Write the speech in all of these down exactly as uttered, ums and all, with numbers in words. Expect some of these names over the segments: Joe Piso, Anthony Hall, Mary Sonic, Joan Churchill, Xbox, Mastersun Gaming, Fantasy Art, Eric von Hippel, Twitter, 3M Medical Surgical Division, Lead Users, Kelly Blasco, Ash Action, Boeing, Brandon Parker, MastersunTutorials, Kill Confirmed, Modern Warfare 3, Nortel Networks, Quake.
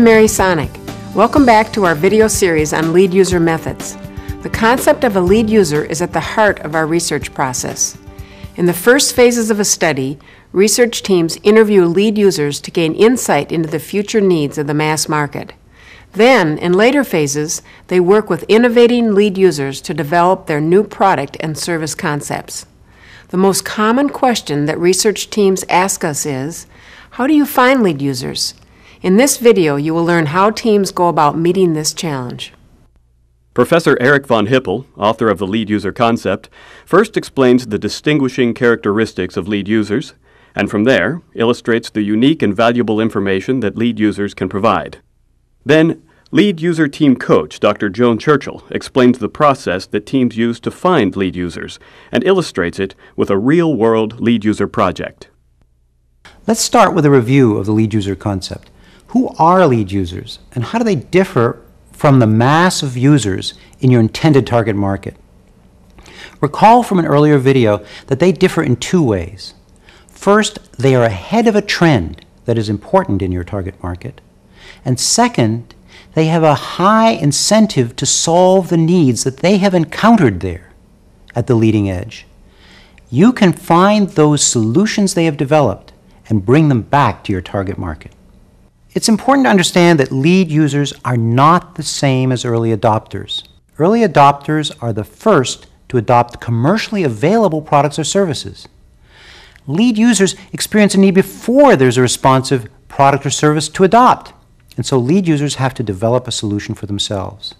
I'm Mary Sonic. Welcome back to our video series on lead user methods. The concept of a lead user is at the heart of our research process. In the first phases of a study, research teams interview lead users to gain insight into the future needs of the mass market. Then, in later phases, they work with innovating lead users to develop their new product and service concepts. The most common question that research teams ask us is, how do you find lead users? In this video, you will learn how teams go about meeting this challenge. Professor Eric von Hippel, author of The Lead User Concept, first explains the distinguishing characteristics of lead users, and from there illustrates the unique and valuable information that lead users can provide. Then, lead user team coach Doctor Joan Churchill explains the process that teams use to find lead users and illustrates it with a real-world lead user project. Let's start with a review of the lead user concept. Who are lead users, and how do they differ from the mass of users in your intended target market? Recall from an earlier video that they differ in two ways. First, they are ahead of a trend that is important in your target market. And second, they have a high incentive to solve the needs that they have encountered there at the leading edge. You can find those solutions they have developed and bring them back to your target market. It's important to understand that lead users are not the same as early adopters. Early adopters are the first to adopt commercially available products or services. Lead users experience a need before there's a responsive product or service to adopt, and so lead users have to develop a solution for themselves.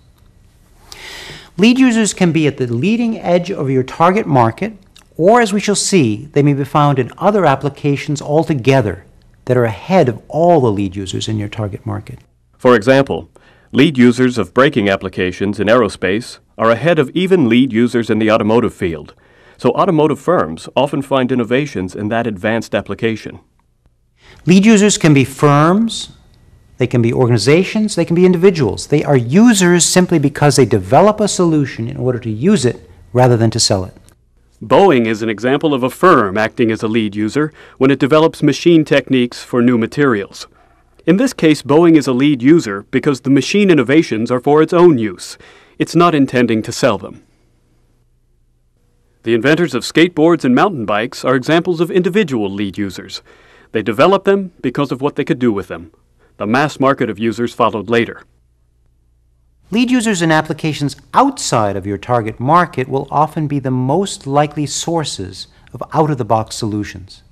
Lead users can be at the leading edge of your target market, or as we shall see, they may be found in other applications altogether that are ahead of all the lead users in your target market. For example, lead users of braking applications in aerospace are ahead of even lead users in the automotive field, so automotive firms often find innovations in that advanced application. Lead users can be firms, they can be organizations, they can be individuals. They are users simply because they develop a solution in order to use it rather than to sell it. Boeing is an example of a firm acting as a lead user when it develops machine techniques for new materials. In this case, Boeing is a lead user because the machine innovations are for its own use. It's not intending to sell them. The inventors of skateboards and mountain bikes are examples of individual lead users. They developed them because of what they could do with them. The mass market of users followed later. Lead users in applications outside of your target market will often be the most likely sources of out-of-the-box solutions.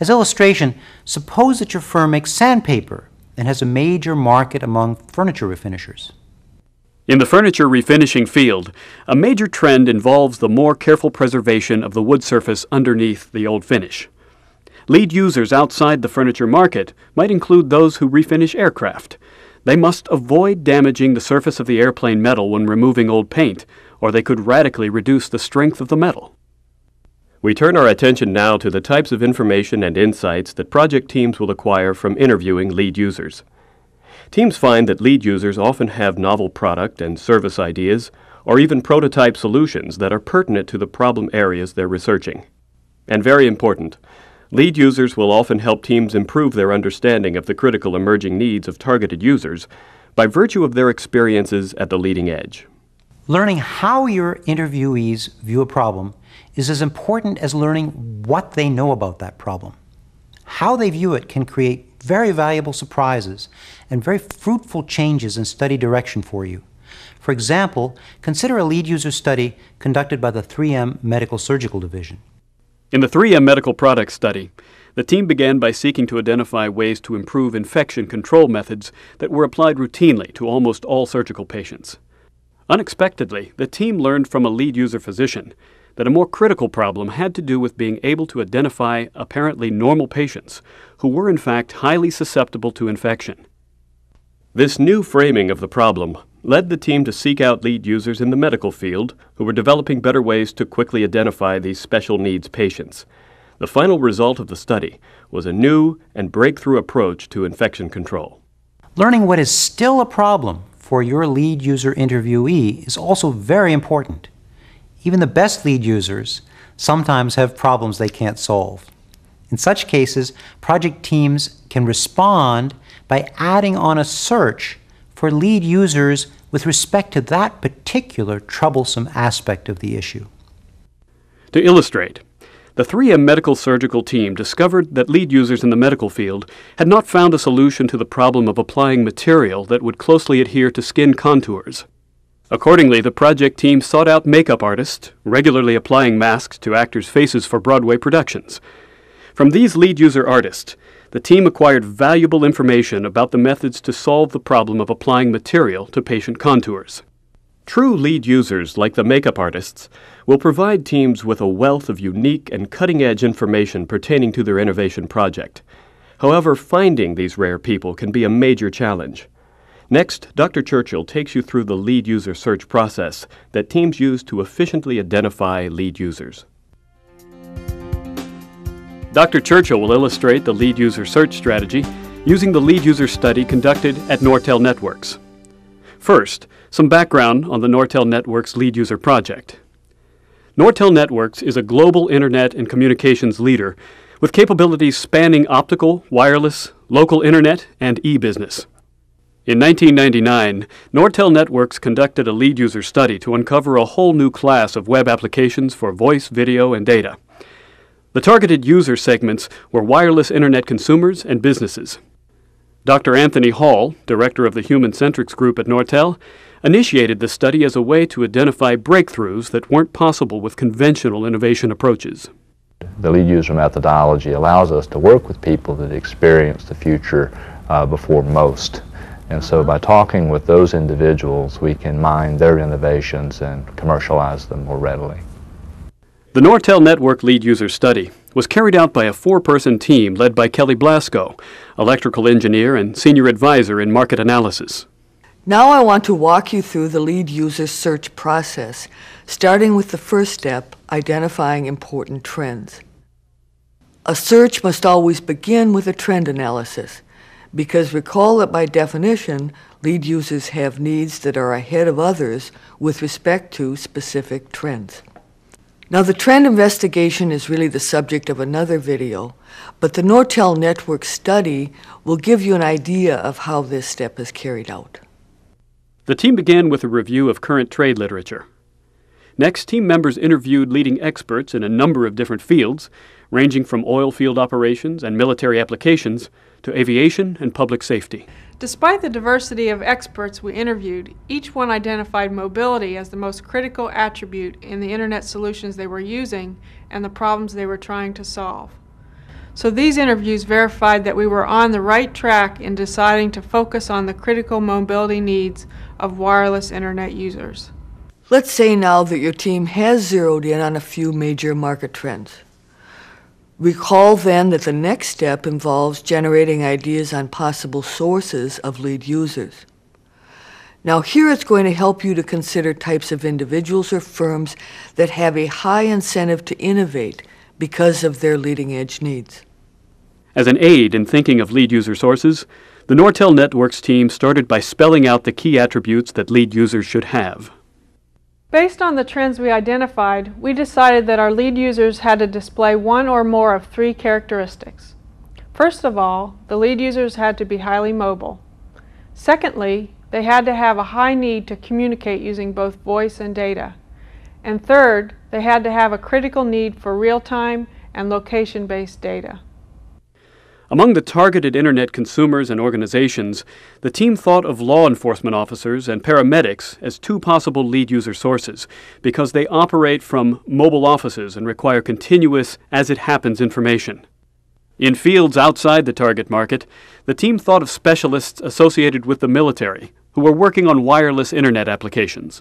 As illustration, suppose that your firm makes sandpaper and has a major market among furniture refinishers. In the furniture refinishing field, a major trend involves the more careful preservation of the wood surface underneath the old finish. Lead users outside the furniture market might include those who refinish aircraft. They must avoid damaging the surface of the airplane metal when removing old paint, or they could radically reduce the strength of the metal. We turn our attention now to the types of information and insights that project teams will acquire from interviewing lead users. Teams find that lead users often have novel product and service ideas, or even prototype solutions that are pertinent to the problem areas they're researching. And very important, lead users will often help teams improve their understanding of the critical emerging needs of targeted users by virtue of their experiences at the leading edge. Learning how your interviewees view a problem is as important as learning what they know about that problem. How they view it can create very valuable surprises and very fruitful changes in study direction for you. For example, consider a lead user study conducted by the three M Medical Surgical Division. In the three M Medical Products Study, the team began by seeking to identify ways to improve infection control methods that were applied routinely to almost all surgical patients. Unexpectedly, the team learned from a lead user physician that a more critical problem had to do with being able to identify apparently normal patients who were in fact highly susceptible to infection. This new framing of the problem led the team to seek out lead users in the medical field who were developing better ways to quickly identify these special needs patients. The final result of the study was a new and breakthrough approach to infection control. Learning what is still a problem for your lead user interviewee is also very important. Even the best lead users sometimes have problems they can't solve. In such cases, project teams can respond by adding on a search for lead users with respect to that particular troublesome aspect of the issue. To illustrate, the three M Medical Surgical team discovered that lead users in the medical field had not found a solution to the problem of applying material that would closely adhere to skin contours. Accordingly, the project team sought out makeup artists, regularly applying masks to actors' faces for Broadway productions. From these lead user artists, the team acquired valuable information about the methods to solve the problem of applying material to patient contours. True lead users, like the makeup artists, will provide teams with a wealth of unique and cutting-edge information pertaining to their innovation project. However, finding these rare people can be a major challenge. Next, Doctor Churchill takes you through the lead user search process that teams use to efficiently identify lead users. Doctor Churchill will illustrate the lead user search strategy using the lead user study conducted at Nortel Networks. First, some background on the Nortel Networks lead user project. Nortel Networks is a global internet and communications leader with capabilities spanning optical, wireless, local internet, and e-business. In nineteen ninety-nine, Nortel Networks conducted a lead user study to uncover a whole new class of web applications for voice, video, and data. The targeted user segments were wireless internet consumers and businesses. Doctor Anthony Hall, director of the Human Centrics Group at Nortel, initiated the study as a way to identify breakthroughs that weren't possible with conventional innovation approaches. The lead user methodology allows us to work with people that experience the future uh, before most. And so by talking with those individuals, we can mine their innovations and commercialize them more readily. The Nortel Network lead user study was carried out by a four-person team led by Kelly Blasco, electrical engineer and senior advisor in market analysis. Now I want to walk you through the lead user search process, starting with the first step, identifying important trends. A search must always begin with a trend analysis, because recall that by definition, lead users have needs that are ahead of others with respect to specific trends. Now the trend investigation is really the subject of another video, but the Nortel Network study will give you an idea of how this step is carried out. The team began with a review of current trade literature. Next, team members interviewed leading experts in a number of different fields, ranging from oil field operations and military applications to aviation and public safety. Despite the diversity of experts we interviewed, each one identified mobility as the most critical attribute in the internet solutions they were using and the problems they were trying to solve. So these interviews verified that we were on the right track in deciding to focus on the critical mobility needs of wireless internet users. Let's say now that your team has zeroed in on a few major market trends. Recall then that the next step involves generating ideas on possible sources of lead users. Now here it's going to help you to consider types of individuals or firms that have a high incentive to innovate because of their leading edge needs. As an aid in thinking of lead user sources, the Nortel Networks team started by spelling out the key attributes that lead users should have. Based on the trends we identified, we decided that our lead users had to display one or more of three characteristics. First of all, the lead users had to be highly mobile. Secondly, they had to have a high need to communicate using both voice and data. And third, they had to have a critical need for real-time and location-based data. Among the targeted internet consumers and organizations, the team thought of law enforcement officers and paramedics as two possible lead user sources because they operate from mobile offices and require continuous, as-it-happens information. In fields outside the target market, the team thought of specialists associated with the military who were working on wireless internet applications.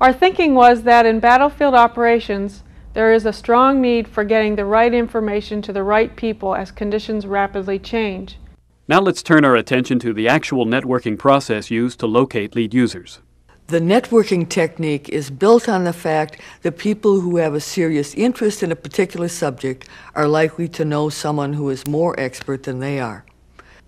Our thinking was that in battlefield operations, there is a strong need for getting the right information to the right people as conditions rapidly change. Now let's turn our attention to the actual networking process used to locate lead users. The networking technique is built on the fact that people who have a serious interest in a particular subject are likely to know someone who is more expert than they are.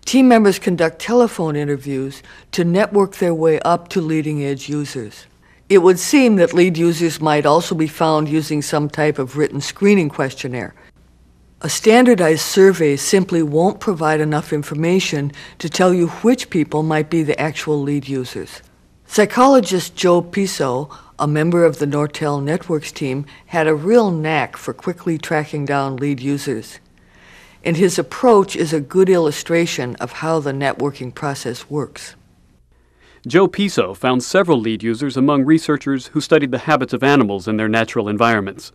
Team members conduct telephone interviews to network their way up to leading edge users. It would seem that lead users might also be found using some type of written screening questionnaire. A standardized survey simply won't provide enough information to tell you which people might be the actual lead users. Psychologist Joe Piso, a member of the Nortel Networks team, had a real knack for quickly tracking down lead users. And his approach is a good illustration of how the networking process works. Joe Piso found several lead users among researchers who studied the habits of animals in their natural environments.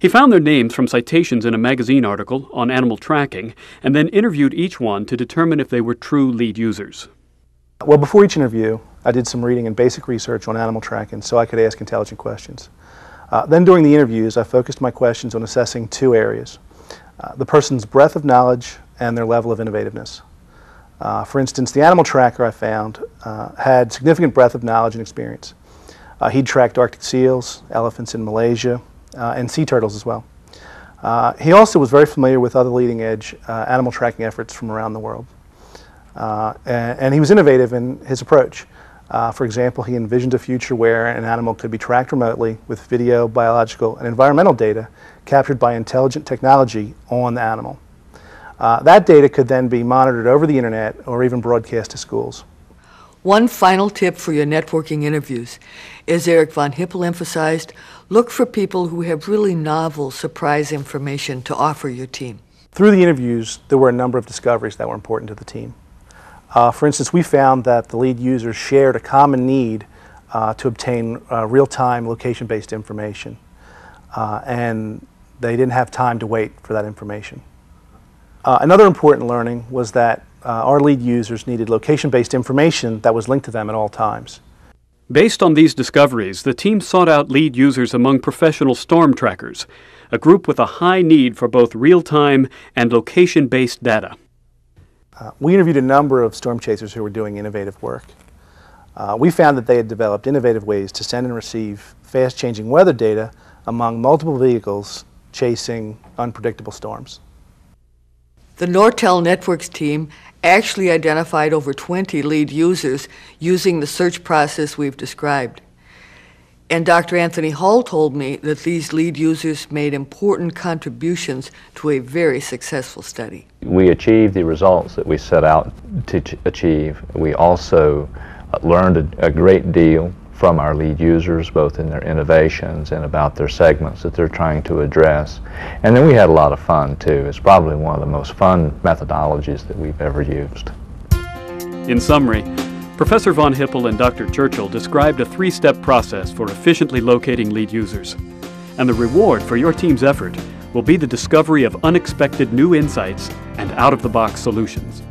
He found their names from citations in a magazine article on animal tracking and then interviewed each one to determine if they were true lead users. Well, before each interview, I did some reading and basic research on animal tracking so I could ask intelligent questions. Uh, then during the interviews, I focused my questions on assessing two areas, uh, the person's breadth of knowledge and their level of innovativeness. Uh, for instance, the animal tracker I found uh, had significant breadth of knowledge and experience. Uh, he'd tracked Arctic seals, elephants in Malaysia, uh, and sea turtles as well. Uh, he also was very familiar with other leading-edge uh, animal tracking efforts from around the world. Uh, and, and he was innovative in his approach. Uh, for example, he envisioned a future where an animal could be tracked remotely with video, biological, and environmental data captured by intelligent technology on the animal. Uh, that data could then be monitored over the internet or even broadcast to schools. One final tip for your networking interviews. As Eric von Hippel emphasized, look for people who have really novel surprise information to offer your team. Through the interviews, there were a number of discoveries that were important to the team. Uh, for instance, we found that the lead users shared a common need uh, to obtain uh, real-time location-based information, uh, and they didn't have time to wait for that information. Uh, another important learning was that uh, our lead users needed location-based information that was linked to them at all times. Based on these discoveries, the team sought out lead users among professional storm trackers, a group with a high need for both real-time and location-based data. Uh, we interviewed a number of storm chasers who were doing innovative work. Uh, we found that they had developed innovative ways to send and receive fast-changing weather data among multiple vehicles chasing unpredictable storms. The Nortel Networks team actually identified over twenty lead users using the search process we've described. And Doctor Anthony Hall told me that these lead users made important contributions to a very successful study. We achieved the results that we set out to achieve. We also learned a great deal from our lead users, both in their innovations and about their segments that they're trying to address. And then we had a lot of fun too. It's probably one of the most fun methodologies that we've ever used. In summary, Professor von Hippel and Doctor Churchill described a three-step process for efficiently locating lead users. And the reward for your team's effort will be the discovery of unexpected new insights and out-of-the-box solutions.